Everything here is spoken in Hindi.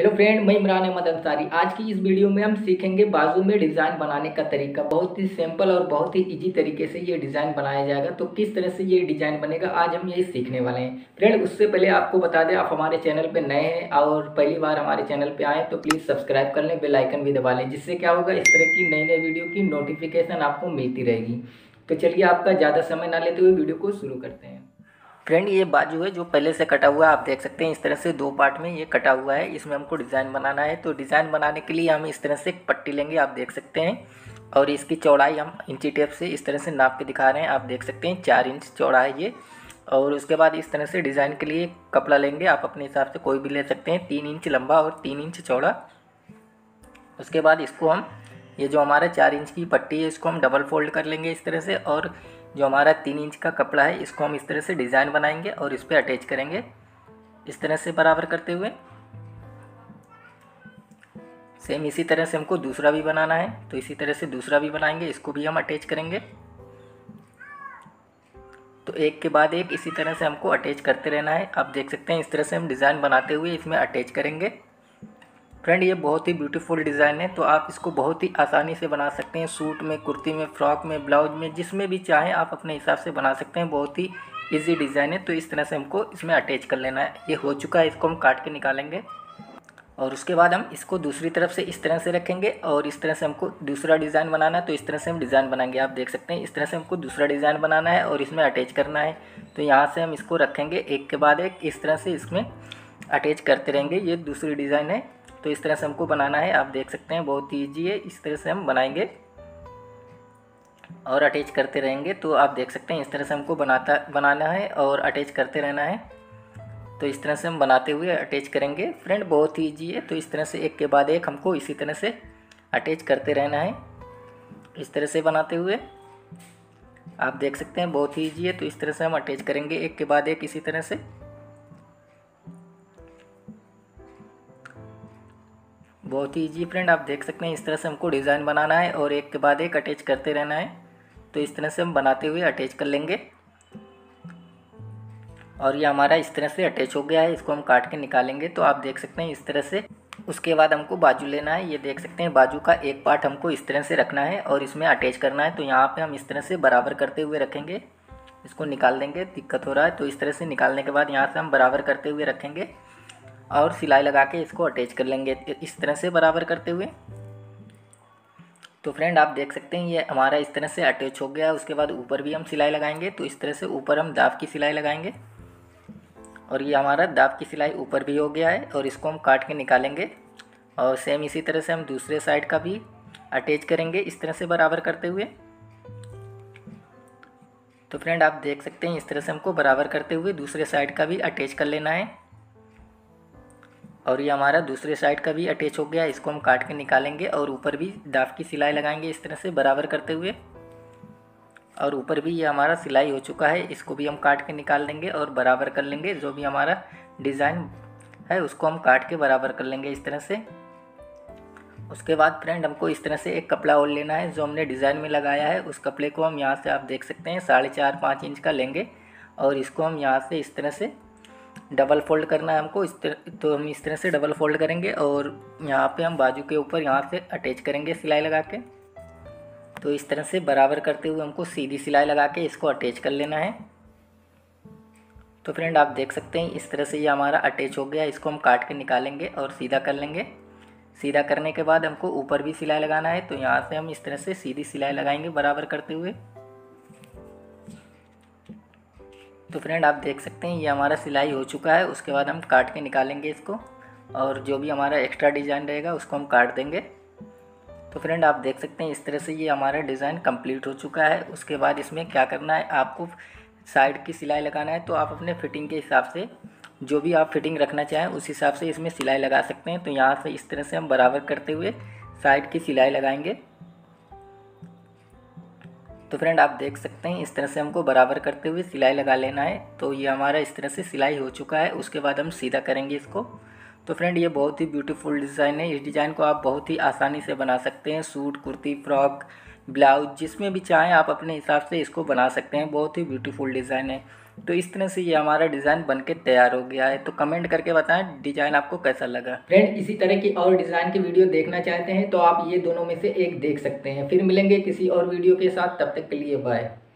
हेलो फ्रेंड, मैं इमरान अहमद अंसारी। आज की इस वीडियो में हम सीखेंगे बाजू में डिज़ाइन बनाने का तरीका। बहुत ही सिंपल और बहुत ही इजी तरीके से ये डिज़ाइन बनाया जाएगा। तो किस तरह से ये डिज़ाइन बनेगा आज हम यही सीखने वाले हैं। फ्रेंड, उससे पहले आपको बता दें, आप हमारे चैनल पे नए हैं और पहली बार हमारे चैनल पे आएँ तो प्लीज़ सब्सक्राइब कर लें, बेल आइकन भी दबा लें, जिससे क्या होगा, इस तरह की नई नई वीडियो की नोटिफिकेशन आपको मिलती रहेगी। तो चलिए, आपका ज़्यादा समय ना लेते हुए वीडियो को शुरू करते हैं। फ्रेंड, ये बाजू है जो पहले से कटा हुआ है। आप देख सकते हैं इस तरह से दो पार्ट में ये कटा हुआ है। इसमें हमको डिज़ाइन बनाना है। तो डिज़ाइन बनाने के लिए हम इस तरह से पट्टी लेंगे, आप देख सकते हैं, और इसकी चौड़ाई हम इंची टेप से इस तरह से नाप के दिखा रहे हैं। आप देख सकते हैं 4 इंच चौड़ा है ये। और उसके बाद इस तरह से डिज़ाइन के लिए कपड़ा लेंगे, आप अपने हिसाब से कोई भी ले सकते हैं, 3 इंच लंबा और 3 इंच चौड़ा। उसके बाद इसको हम, ये जो हमारा 4 इंच की पट्टी है, इसको हम डबल फोल्ड कर लेंगे इस तरह से, और जो हमारा 3 इंच का कपड़ा है इसको हम इस तरह से डिज़ाइन बनाएंगे और इस पर अटैच करेंगे इस तरह से बराबर करते हुए। सेम इसी तरह से हमको दूसरा भी बनाना है, तो इसी तरह से दूसरा भी बनाएंगे, इसको भी हम अटैच करेंगे। तो एक के बाद एक इसी तरह से हमको अटैच करते रहना है। आप देख सकते हैं इस तरह से हम डिज़ाइन बनाते हुए इसमें अटैच करेंगे। फ्रेंड, ये बहुत ही ब्यूटीफुल डिज़ाइन है, तो आप इसको बहुत ही आसानी से बना सकते हैं। सूट में, कुर्ती में, फ्रॉक में, ब्लाउज में, जिसमें भी चाहें आप अपने हिसाब से बना सकते हैं। बहुत ही इजी डिज़ाइन है। तो इस तरह से हमको इसमें अटैच कर लेना है। ये हो चुका है, इसको हम काट के निकालेंगे। और उसके बाद हम इसको दूसरी तरफ से इस तरह से रखेंगे और इस तरह से हमको दूसरा डिज़ाइन बनाना है। तो इस तरह से हम डिज़ाइन बनाएंगे, आप देख सकते हैं इस तरह से हमको दूसरा डिज़ाइन बनाना है और इसमें अटैच करना है। तो यहाँ से हम इसको रखेंगे, एक के बाद एक इस तरह से इसमें अटैच करते रहेंगे। ये दूसरी डिज़ाइन है, तो इस तरह से हमको बनाना है। आप देख सकते हैं बहुत ही ईजी है, इस तरह से हम बनाएंगे और अटैच करते रहेंगे। तो आप देख सकते हैं इस तरह से हमको बनाना है और अटैच करते रहना है। तो इस तरह से हम बनाते हुए अटैच करेंगे। फ्रेंड, बहुत ही ईजी है। तो इस तरह से एक के बाद एक हमको इसी तरह से अटैच करते रहना है इस तरह से बनाते हुए। आप देख सकते हैं बहुत ही ईजी है। तो इस तरह से हम अटैच करेंगे एक के बाद एक इसी तरह से। बहुत ही ईजी। फ्रेंड, आप देख सकते हैं इस तरह से हमको डिज़ाइन बनाना है और एक के बाद एक अटैच करते रहना है। तो इस तरह से हम बनाते हुए अटैच कर लेंगे। और ये हमारा इस तरह से अटैच हो गया है, इसको हम काट के निकालेंगे। तो आप देख सकते हैं इस तरह से। उसके बाद हमको बाजू लेना है। ये देख सकते हैं बाजू का एक पार्ट हमको इस तरह से रखना है और इसमें अटैच करना है। तो यहाँ पर हम इस तरह से बराबर करते हुए रखेंगे, इसको निकाल देंगे, दिक्कत हो रहा है। तो इस तरह से निकालने के बाद यहाँ से हम बराबर करते हुए रखेंगे और सिलाई लगा के इसको अटैच कर लेंगे इस तरह से बराबर करते हुए। तो फ्रेंड, आप देख सकते हैं ये हमारा इस तरह से अटैच हो गया है। उसके बाद ऊपर भी हम सिलाई लगाएंगे। तो इस तरह से ऊपर हम दाब की सिलाई लगाएंगे और ये हमारा दाब की सिलाई ऊपर भी हो गया है और इसको हम काट के निकालेंगे। और सेम इसी तरह से हम दूसरे साइड का भी अटैच करेंगे इस तरह से बराबर करते हुए। तो फ्रेंड, आप देख सकते हैं इस तरह से हमको बराबर करते हुए दूसरे साइड का भी अटैच कर लेना है। और ये हमारा दूसरे साइड का भी अटैच हो गया, इसको हम काट के निकालेंगे और ऊपर भी दाब की सिलाई लगाएंगे इस तरह से बराबर करते हुए। और ऊपर भी ये हमारा सिलाई हो चुका है, इसको भी हम काट के निकाल देंगे और बराबर कर लेंगे। जो भी हमारा डिज़ाइन है उसको हम काट के बराबर कर लेंगे इस तरह से। उसके बाद फ्रेंड, हमको इस तरह से एक कपड़ा और लेना है जो हमने डिज़ाइन में लगाया है। उस कपड़े को हम यहाँ से, आप देख सकते हैं, 4.5-5 इंच का लेंगे और इसको हम यहाँ से इस तरह से डबल फोल्ड करना है हमको इस तरह। तो हम इस तरह से डबल फोल्ड करेंगे और यहाँ पे हम बाजू के ऊपर यहाँ से अटैच करेंगे सिलाई लगा के। तो इस तरह से बराबर करते हुए हमको सीधी सिलाई लगा के इसको अटैच कर लेना है। तो फ्रेंड, आप देख सकते हैं इस तरह से ये हमारा अटैच हो गया, इसको हम काट के निकालेंगे और सीधा कर लेंगे। सीधा करने के बाद हमको ऊपर भी सिलाई लगाना है। तो यहाँ से हम इस तरह से सीधी सिलाई लगाएंगे बराबर करते हुए। तो फ्रेंड, आप देख सकते हैं ये हमारा सिलाई हो चुका है। उसके बाद हम काट के निकालेंगे इसको और जो भी हमारा एक्स्ट्रा डिज़ाइन रहेगा उसको हम काट देंगे। तो फ्रेंड, आप देख सकते हैं इस तरह से ये हमारा डिज़ाइन कंप्लीट हो चुका है। उसके बाद इसमें क्या करना है, आपको साइड की सिलाई लगाना है। तो आप अपने फिटिंग के हिसाब से, जो भी आप फिटिंग रखना चाहें उस हिसाब से इसमें सिलाई लगा सकते हैं। तो यहाँ से इस तरह से हम बराबर करते हुए साइड की सिलाई लगाएंगे। तो फ्रेंड, आप देख सकते हैं इस तरह से हमको बराबर करते हुए सिलाई लगा लेना है। तो ये हमारा इस तरह से सिलाई हो चुका है। उसके बाद हम सीधा करेंगे इसको। तो फ्रेंड, ये बहुत ही ब्यूटीफुल डिज़ाइन है। इस डिज़ाइन को आप बहुत ही आसानी से बना सकते हैं। सूट, कुर्ती, फ्रॉक, ब्लाउज, जिसमें भी चाहें आप अपने हिसाब से इसको बना सकते हैं। बहुत ही ब्यूटीफुल डिज़ाइन है। तो इस तरह से ये हमारा डिज़ाइन बनके तैयार हो गया है। तो कमेंट करके बताएं डिज़ाइन आपको कैसा लगा। फ्रेंड, इसी तरह की और डिज़ाइन की वीडियो देखना चाहते हैं तो आप ये दोनों में से एक देख सकते हैं। फिर मिलेंगे किसी और वीडियो के साथ, तब तक के लिए बाय।